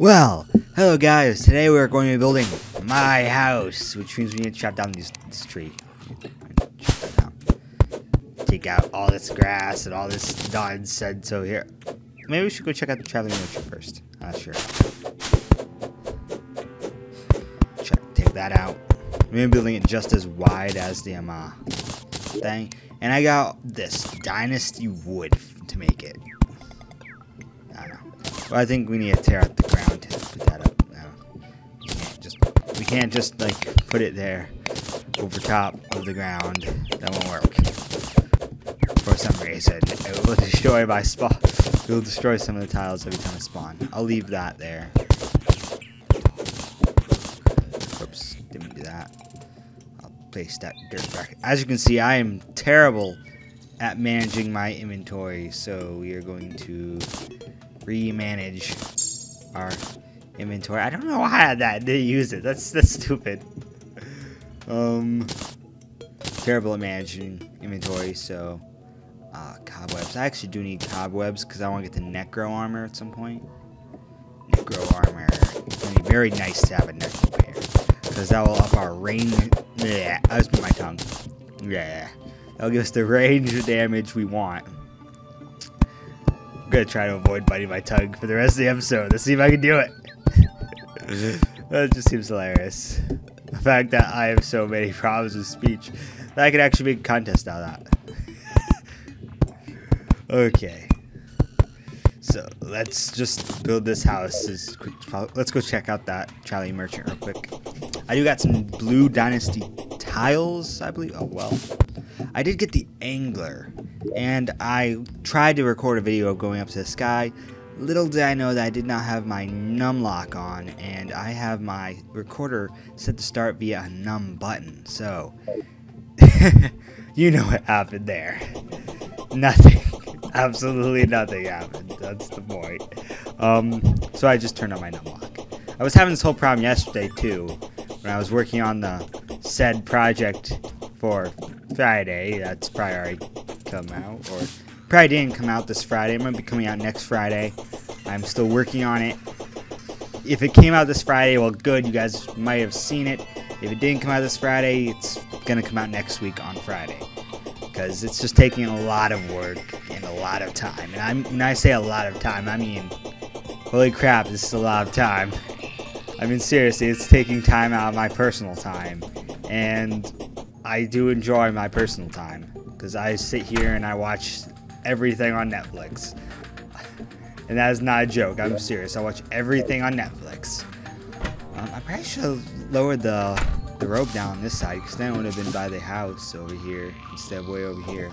Well, hello guys, today we're going to be building my house, which means we need to chop down this tree. Take out all this grass and all this nonsense over here. Maybe we should go check out the traveling merchant first. Not sure. Take that out. We're building it just as wide as the thing. And I got this dynasty wood to make it. I don't know. Well, I think we need to tear out the ground to put that up. We can't just like put it there over top of the ground. That won't work for some reason. It will destroy my spawn. It will destroy some of the tiles every time I spawn. I'll leave that there. Oops, didn't do that. I'll place that dirt back. As you can see, I am terrible at managing my inventory, so we are going to remanage our inventory. I don't know why I didn't use it. That's stupid. Terrible at managing inventory, so cobwebs. I actually do need cobwebs because I want to get the necro armor at some point. Necro armor. It's gonna be very nice to have a necro pair because that will up our range. Yeah, I was bit my tongue. Yeah, that'll give us the range of damage we want. I'm gonna try to avoid biting my tongue for the rest of the episode. Let's see if I can do it. That just seems hilarious. The fact that I have so many problems with speech that I could actually make a contest out of that. Okay. So let's just build this house as quick as possible. Let's go check out that Charlie Merchant real quick. I do got some blue dynasty tiles, I believe. Oh well. I did get the angler, and I tried to record a video going up to the sky. Little did I know that I did not have my numlock on, and I have my recorder set to start via a num button, so you know what happened there. Nothing. Absolutely nothing happened. That's the point. So I just turned on my numlock. I was having this whole problem yesterday too, when I was working on the said project for Friday. That's probably already come out, or probably didn't come out this Friday. It might be coming out next Friday. I'm still working on it. If it came out this Friday, well, good. You guys might have seen it. If it didn't come out this Friday, it's gonna come out next week on Friday, because it's just taking a lot of work and a lot of time. And when I say a lot of time, I mean, holy crap, this is a lot of time. I mean, seriously, it's taking time out of my personal time, and I do enjoy my personal time, because I sit here and I watch everything on Netflix. And that is not a joke. I'm serious. I watch everything on Netflix. I probably should have lowered the rope down on this side, because then it would have been by the house over here instead of way over here.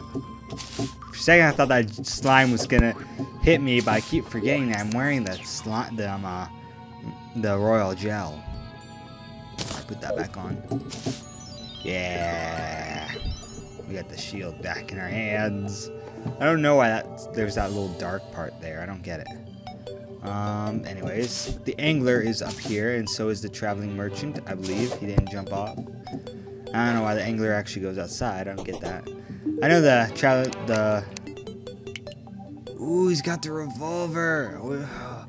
For a second, I thought that slime was going to hit me, but I keep forgetting that I'm wearing the royal gel. I put that back on. Yeah. We got the shield back in our hands. I don't know why there's that little dark part there. I don't get it. Anyways, the angler is up here, and so is the traveling merchant, I believe. He didn't jump off. I don't know why the angler actually goes outside. I don't get that. I know Ooh, he's got the revolver. I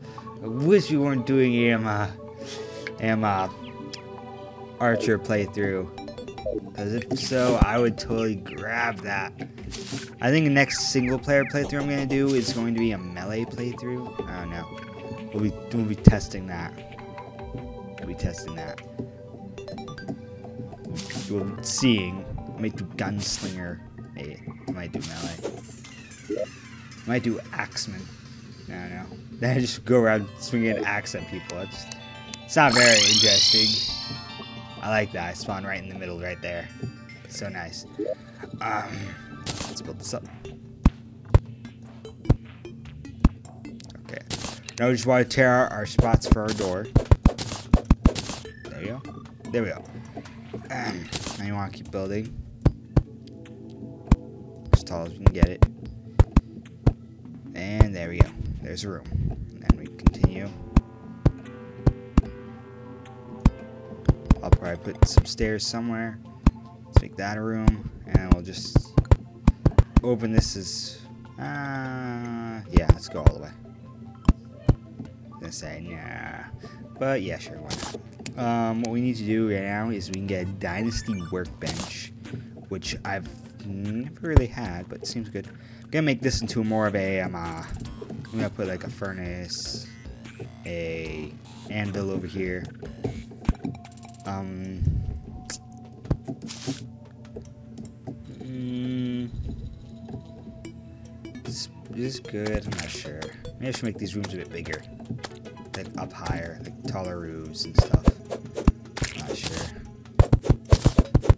wish we weren't doing Archer playthrough. Because if so, I would totally grab that. I think the next single-player playthrough I'm going to do is going to be a melee playthrough. I don't know. We'll be testing that. We'll be testing that. We'll be seeing. I might do gunslinger. Hey, I might do melee. I might do axeman. I don't know. Then I just go around swinging an axe at people. It's not very interesting. I like that. I spawned right in the middle right there. So nice. Let's build this up. Okay. Now we just want to tear out our spots for our door. There you go. There we go. Now you want to keep building. As tall as we can get it. And there we go. There's a room. And then we continue. I'll probably put some stairs somewhere. Let's make that a room, and we'll just open this as yeah, let's go all the way. gonna say nah, but yeah, sure, why not? What we need to do right now is we can get a dynasty workbench, which I've never really had, but it seems good. I'm gonna make this into more of a I'm gonna put like a furnace, a anvil over here. This is good. I'm not sure. Maybe I should make these rooms a bit bigger, like up higher, like taller roofs and stuff. I'm not sure.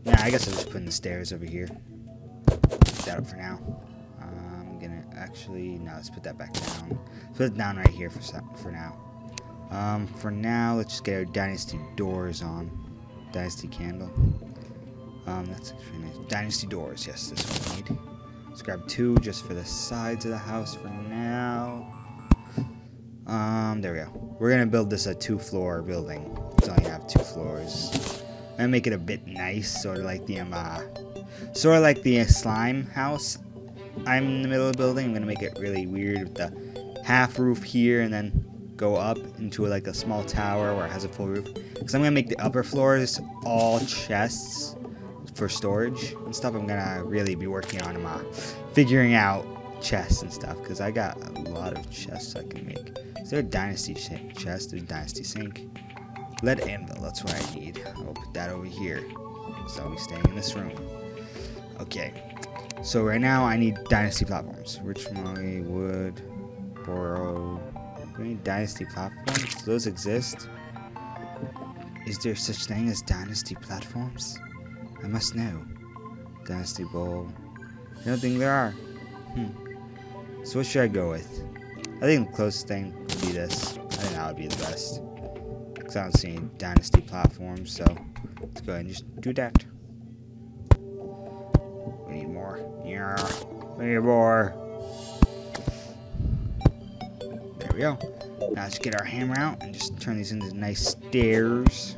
Nah, I guess I'll just put in the stairs over here. Put that up for now. I'm gonna actually no, let's put that back down. Let's put it down right here for now. For now, let's just get our dynasty doors on. Dynasty candle. That's actually nice. Dynasty doors. Yes, that's what we need. Let's grab two just for the sides of the house for now. There we go. We're gonna build this a two-floor building. It's only gonna have 2 floors. I'm gonna make it a bit nice, sort of like the slime house. I'm in the middle of the building. I'm gonna make it really weird with the half roof here, and then go up into like a small tower where it has a full roof. Because I'm gonna make the upper floors all chests for storage and stuff. I'm gonna really be working on figuring out chests and stuff, because I got a lot of chests I can make. Is there a dynasty chest? There's a dynasty sink. Lead anvil, that's what I need. I'll put that over here. So I'll be staying in this room. Okay. So right now I need dynasty platforms. Which Molly would borrow. Do we need dynasty platforms? Do those exist? Is there such thing as dynasty platforms? I must know. Dynasty bowl. I don't think there are. So what should I go with? I think the closest thing would be this. I think that would be the best. Because I don't see any dynasty platforms, so let's go ahead and just do that. We need more. Yeah. We need more. There we go. Now let's get our hammer out and just turn these into nice stairs.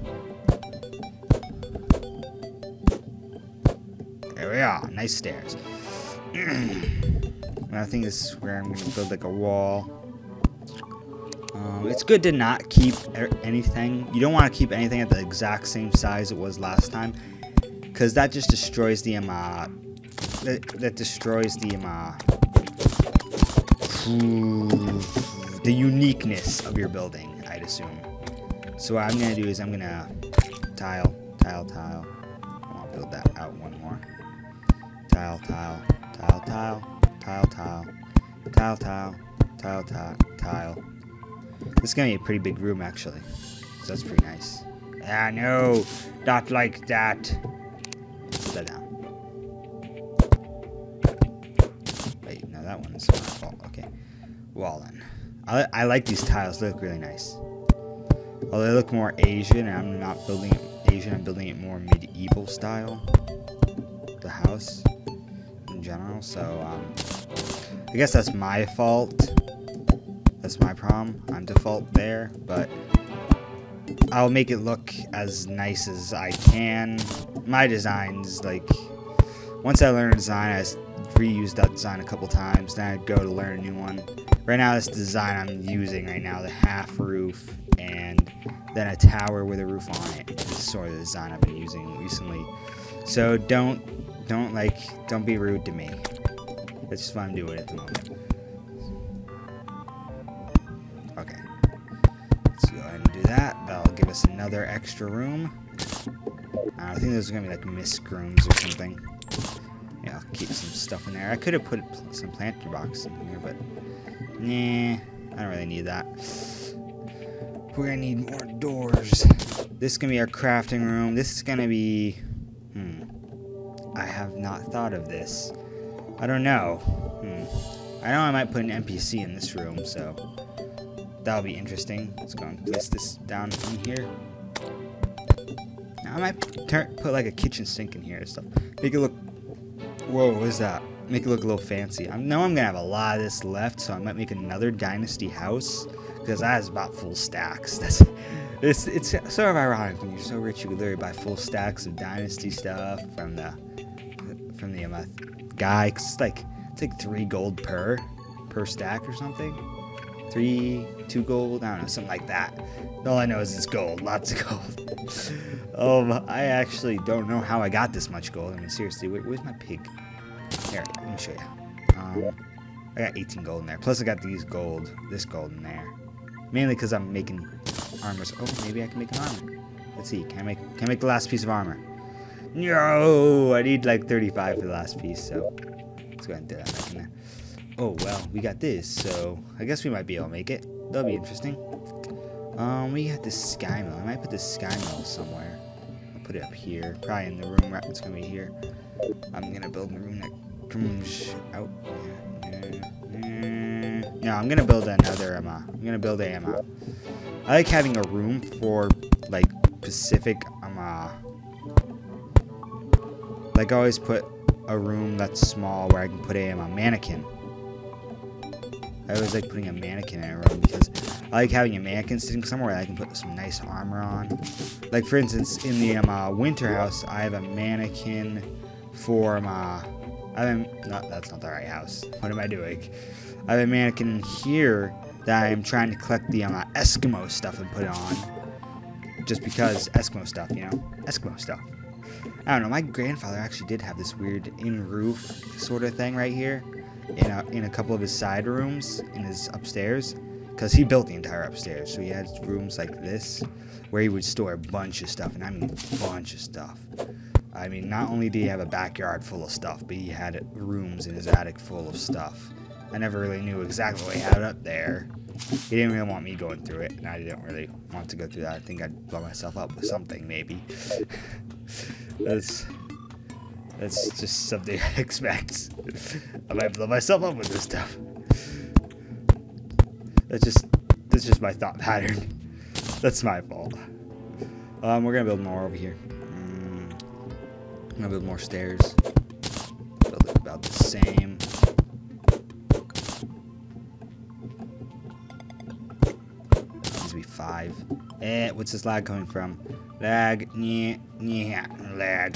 Yeah, nice stairs. I think this is where I'm gonna build like a wall. It's good to not keep anything. You don't want to keep anything at the exact same size it was last time, because that just destroys the the uniqueness of your building, I'd assume. So what I'm gonna do is I'm gonna tile. I want to build that out one more. Tile. This is gonna be a pretty big room actually, so that's pretty nice. Ah, no, not like that. Put that down. Wait, no, that one is my fault. Okay, well then, I like these tiles. They look really nice. Well, they look more Asian, and I'm not building it Asian. I'm building it more medieval style. The house. General, so I guess that's my fault. That's my problem. I'm default there, but I'll make it look as nice as I can. My designs, like once I learn a design, I reuse that design a couple times. Then I go to learn a new one. Right now, this design I'm using right now, the half roof and then a tower with a roof on it, is sort of the design I've been using recently. So don't be rude to me. That's just what I'm doing at the moment. Okay. Let's go ahead and do that. That'll give us another extra room. I think those are gonna be like misc rooms or something. Yeah, I'll keep some stuff in there. I could have put some planter box in here, but nah, I don't really need that. We're gonna need more doors. This is gonna be our crafting room. This is gonna be I have not thought of this. I don't know. I know I might put an NPC in this room, so that'll be interesting. Let's go and place this down in here. Now I might put like a kitchen sink in here and stuff. Make it look. Whoa, what is that? Make it look a little fancy. I know I'm gonna have a lot of this left, so I might make another dynasty house, because that is about full stacks. It's sort of ironic when you're so rich you could literally buy full stacks of dynasty stuff from the. Guy, 'cause it's like 3 gold per stack or something. 2 gold, I don't know, something like that. All I know is it's gold, lots of gold. I actually don't know how I got this much gold. I mean, seriously, where's my pig? Here, let me show you. I got 18 gold in there. Plus I got this gold in there. Mainly because I'm making armors. Oh, maybe I can make an armor. Let's see, can I make the last piece of armor? No, I need like 35 for the last piece, so let's go ahead and do that back in there. Oh, well, we got this, so I guess we might be able to make it. That'll be interesting. We got this sky mill. I might put this sky mill somewhere. I'll put it up here, probably in the room right it's gonna be here. I'm gonna build a room that comes out. No, I'm gonna build another MA. I'm gonna build a MA. I like having a room for like Pacific MA. Like I always put a room that's small where I can put a mannequin. I always like putting a mannequin in a room because I like having a mannequin sitting somewhere that I can put some nice armor on. Like, for instance, in the winter house, I have a mannequin for my... that's not the right house. What am I doing? I have a mannequin here that I am trying to collect the Eskimo stuff and put it on. Just because Eskimo stuff, you know? Eskimo stuff. I don't know, my grandfather actually did have this weird in-roof sort of thing right here. In a couple of his side rooms in his upstairs, because he built the entire upstairs, so he had rooms like this where he would store a bunch of stuff, and I mean a bunch of stuff. I mean, not only did he have a backyard full of stuff, but he had rooms in his attic full of stuff. I never really knew exactly what he had up there. He didn't really want me going through it, and I didn't really want to go through that. I think I'd blow myself up with something, maybe. That's just something I expect. I might blow myself up with this stuff. That's just my thought pattern. That's my fault. We're gonna build more over here. I'm gonna build more stairs. Build it about the same. It needs to be 5. What's this lag coming from? Lag, lag,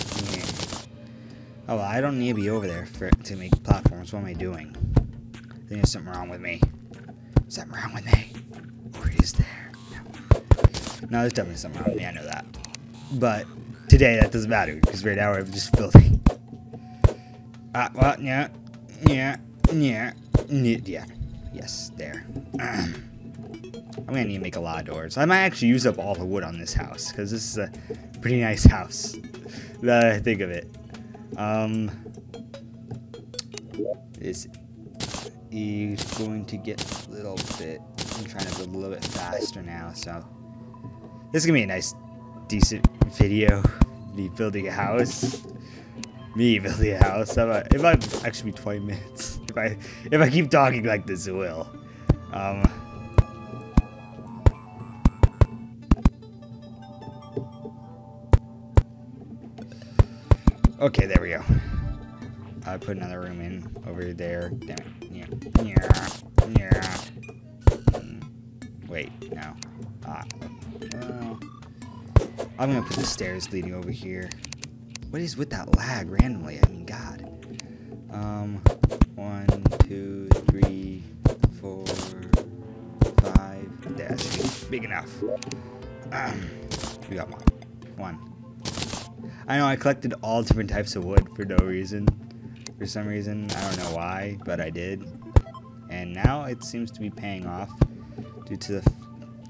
Oh, well, I don't need to be over there for to make platforms. What am I doing? I think there's something wrong with me. Is something wrong with me? Or is there? No, there's definitely something wrong with me. I know that. But today, that doesn't matter because right now we're just building. Well, yeah. Yes, there. I'm gonna need to make a lot of doors. I might actually use up all the wood on this house because this is a pretty nice house. Now that I think of it. This is going to get a little bit, I'm trying to build a little bit faster now, so this is going to be a nice, decent video, me building a house, it might actually be 20 minutes, if I keep talking like this, it will, Okay, there we go. I put another room in over there. Damn it. Yeah. Wait, no. I'm gonna put the stairs leading over here. What is with that lag randomly? I mean, God. 1, 2, 3, 4, 5. That should be big enough. We got one. I know I collected all different types of wood for no reason. For some reason, I don't know why, but I did. And now it seems to be paying off due to the...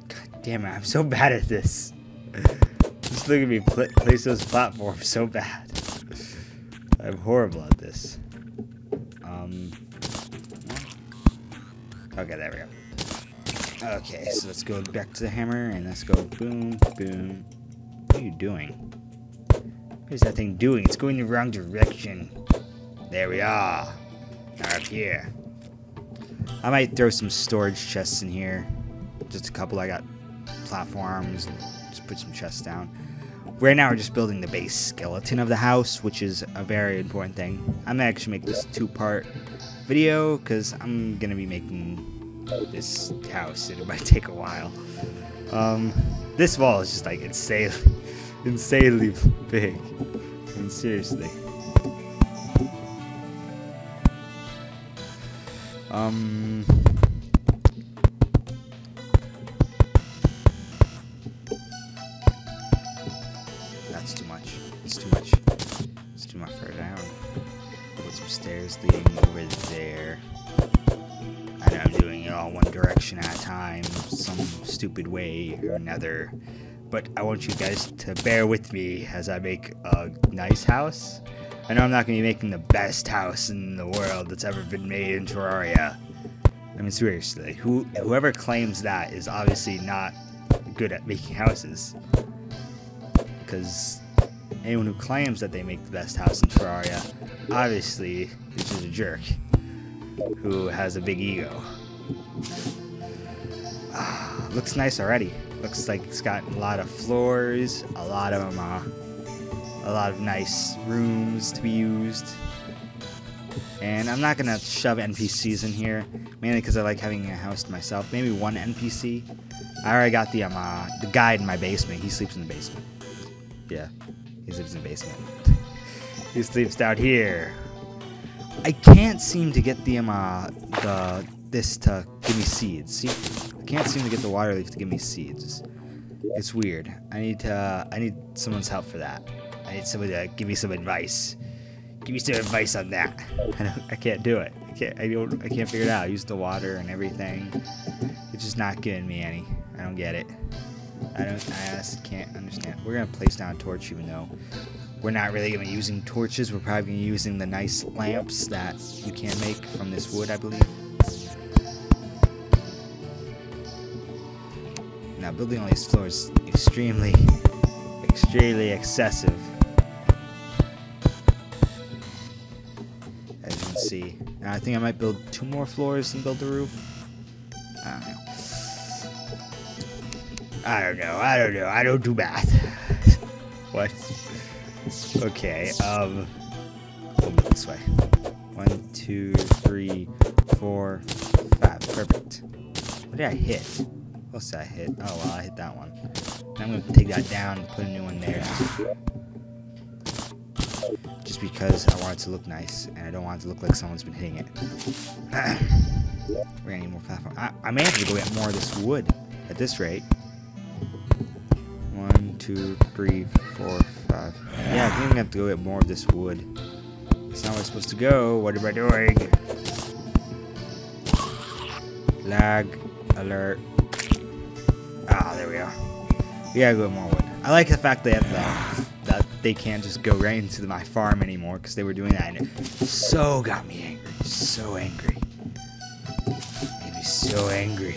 God damn it, I'm so bad at this. Just look at me place those platforms so bad. I'm horrible at this. Okay, there we go. Okay, so let's go back to the hammer and let's go boom, boom. What are you doing? What is that thing doing? It's going the wrong direction. There we are. Now up here. I might throw some storage chests in here. Just a couple. I got platforms. And just put some chests down. Right now we're just building the base skeleton of the house, which is a very important thing. I'm gonna actually make this 2-part video because I'm gonna be making this house. It might take a while. This wall is just like insanely big. I mean, seriously. It's too much. It's too much further down. Get some stairs leading over there. I know I'm doing it all one direction at a time, some stupid way or another. But I want you guys to bear with me as I make a nice house. I know I'm not going to be making the best house in the world that's ever been made in Terraria. I mean, seriously, whoever claims that is obviously not good at making houses. Because anyone who claims that they make the best house in Terraria, obviously, is just a jerk who has a big ego. Ah, looks nice already. Looks like it's got a lot of floors, a lot of nice rooms to be used. And I'm not gonna shove NPCs in here, mainly because I like having a house to myself. Maybe one NPC. I already got the guide in my basement. He sleeps in the basement. Yeah, he sleeps in the basement. He sleeps down here. I can't seem to get this to give me seeds. See? I can't seem to get the water leaf to give me seeds. It's weird. I need someone's help for that. I need somebody to give me some advice. Give me some advice on that. I can't do it. I can't figure it out. I used the water and everything. It's just not giving me any. I don't get it. I honestly can't understand. We're gonna place down a torch, even though we're not really gonna be using torches. We're probably gonna be using the nice lamps that you can make from this wood, I believe. Now, building on these floors is extremely excessive. As you can see. Now, I think I might build 2 more floors and build the roof. I don't know. I don't do math. What? Okay, we'll build this way. 1, 2, 3, 4, 5. Perfect. What did I hit? What else did I hit? Oh, well, I hit that one. Now I'm going to take that down and put a new one there. Just because I want it to look nice, and I don't want it to look like someone's been hitting it. We're going to need more platform. I may have to go get more of this wood at this rate. 1, 2, 3, 4, 5. Yeah, I think I'm going to have to go get more of this wood. That's not where it's supposed to go. What am I doing? Lag alert. Ah, there we are. We gotta go more wood. I like the fact that they can't just go right into my farm anymore, because they were doing that, and it so got me angry. So angry. Made me so angry.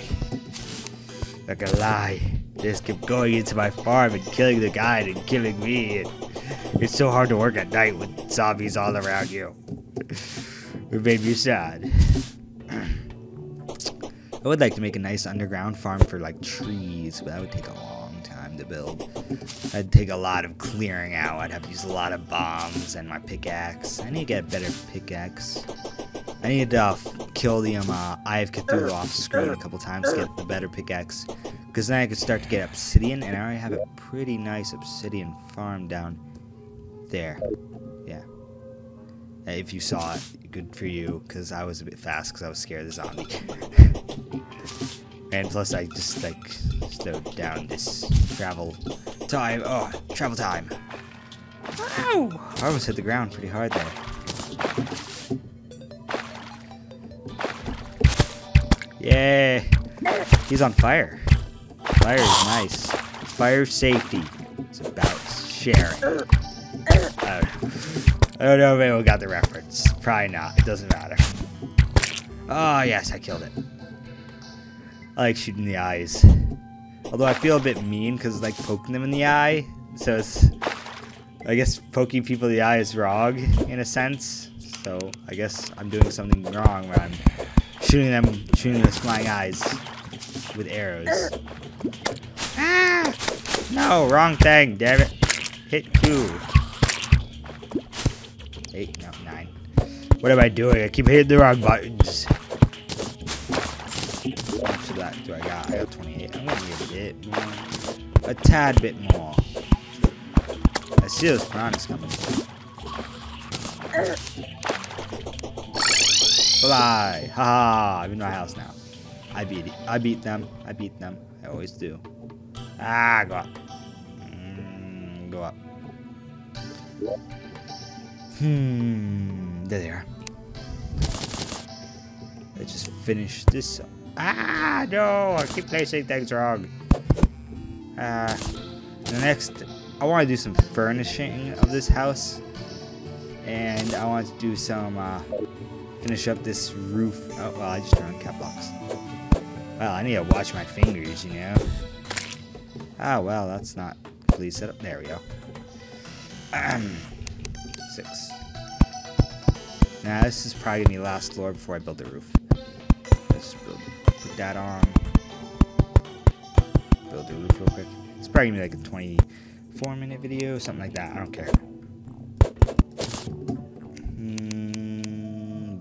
Like a lie. They just kept going into my farm and killing the guide and killing me. And it's so hard to work at night with zombies all around you. It made me sad. I would like to make a nice underground farm for, like, trees, but that would take a long time to build. That'd take a lot of clearing out. I'd have to use a lot of bombs and my pickaxe. I need to get a better pickaxe. I need to kill the Eye of Cthulhu off screen a couple times to get the better pickaxe, because then I could start to get obsidian, and I already have a pretty nice obsidian farm down there. Yeah. If you saw it, good for you, because I was a bit fast because I was scared of the zombie. And plus I just, like, slowed down this travel time. Oh, travel time. Ow! I almost hit the ground pretty hard there. Yay! He's on fire. Fire is nice. Fire safety. It's about sharing. I don't know if anyone got the reference. Probably not. It doesn't matter. Oh, yes, I killed it. I like shooting the eyes. Although I feel a bit mean because it's like poking them in the eye. So it's, I guess poking people in the eye is wrong in a sense. So I guess I'm doing something wrong when I'm shooting those flying eyes with arrows. Ah! No, wrong thing, damn it. Hit 2. 8, no, 9. What am I doing? I keep hitting the wrong buttons. Do I got? I got 28. I'm gonna need a bit more. A tad bit more. I see those piranhas coming. Fly! Haha! I'm in my house now. I beat them. I always do. Ah, go up. Go up. There they are. Let's just finish this. Ah, no! I keep placing things wrong. Next, I want to do some furnishing of this house. And I want to do some, finish up this roof. Oh, well, I just turned on cat blocks. Well, I need to watch my fingers, you know. Ah, well, that's not completely set up. There we go. 6. Now, this is probably going to be the last floor before I build the roof. Let's just put that on. Build the roof real quick. It's probably going to be like a 24-minute video, something like that. I don't care.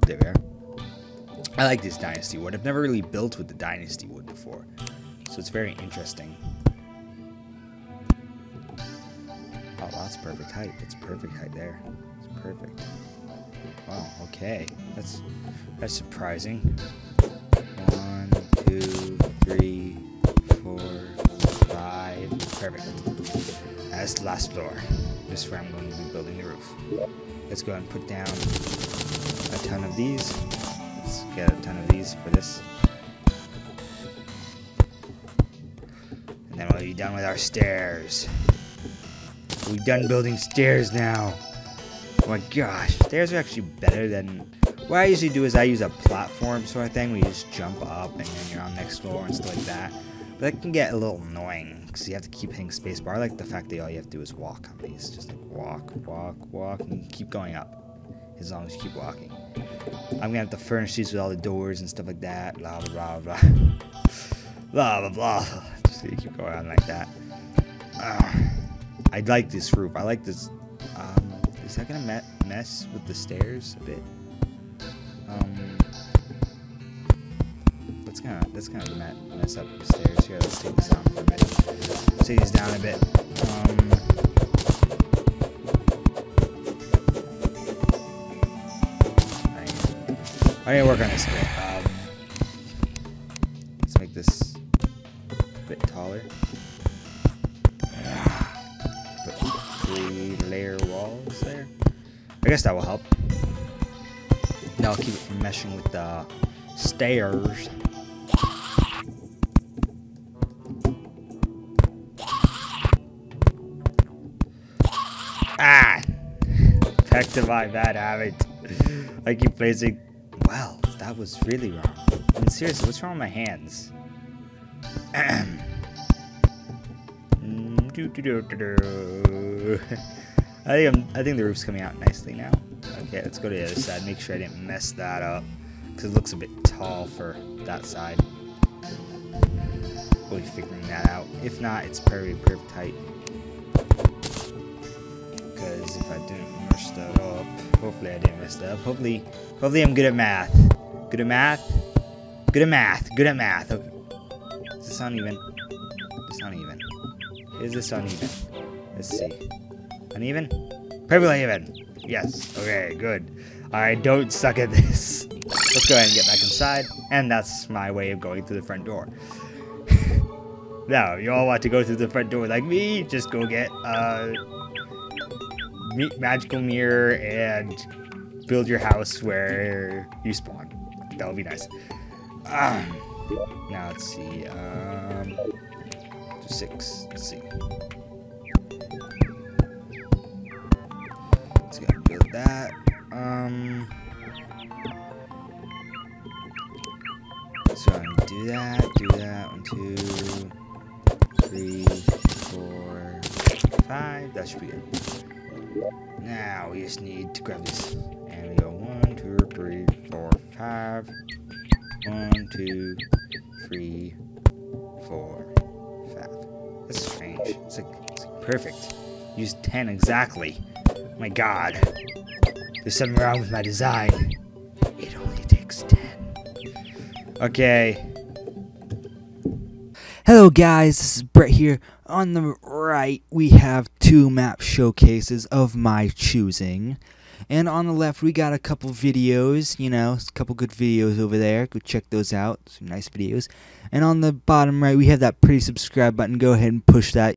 There we are. I like this dynasty wood. I've never really built with the dynasty wood before, so it's very interesting. Oh, that's perfect height. It's perfect height there. It's perfect. Wow, okay. That's surprising. 1, 2, 3, 4, 5. Perfect. That's the last floor. This is where I'm going to be building the roof. Let's go ahead and put down a ton of these. Let's get a ton of these for this. And then we'll be done with our stairs. We've done building stairs now. Oh my gosh, stairs are actually better than... What I usually do is I use a platform sort of thing where you just jump up and then you're on the next floor and stuff like that. But that can get a little annoying because you have to keep hitting spacebar. I like the fact that all you have to do is walk on these. Just like walk, walk, walk, and keep going up as long as you keep walking. I'm going to have to furnish these with all the doors and stuff like that. Blah, blah, blah, blah. Blah, blah, blah. Just gonna keep going on like that. I like this roof. I like this. Is that gonna mess with the stairs a bit? That's gonna mess up the stairs here. Let's take this down for a minute. Let's take these down a bit. I need to work on this a bit. Let's make this a bit taller. Layer walls there. I guess that will help. Now I'll keep it from meshing with the stairs. Ah! Back to my bad habit. I keep placing. Wow, that was really wrong. I mean, seriously, what's wrong with my hands? I think the roof's coming out nicely now. Okay, let's go to the other side. Make sure I didn't mess that up, because it looks a bit tall for that side. We'll be figuring that out. If not, it's perfect height. Because if I didn't mess that up, hopefully I didn't mess that up. Hopefully I'm good at math. Good at math. Good at math. Good at math. Okay. Is this uneven? It's uneven. Is this uneven? Let's see. Uneven? Perfectly even. Yes. Okay, good. I don't suck at this. Let's go ahead and get back inside. And that's my way of going through the front door. Now, if you all want to go through the front door like me, just go get a magical mirror and build your house where you spawn. That'll be nice. Now, let's see. 6. Let's see. That so I'm gonna do that 1, 2, 3, 4, 5. That should be good. Now we just need to grab this and we go 1, 2, 3, 4, 5. 1, 2, 3, 4, 5. That's strange. It's like perfect. Use 10 exactly. My god. There's something wrong with my design. It only takes 10. Okay. Hello guys, this is Brett here. On the right, we have 2 map showcases of my choosing. And on the left, we got a couple videos, you know, a couple good videos over there. Go check those out, some nice videos. And on the bottom right, we have that pretty subscribe button. Go ahead and push that.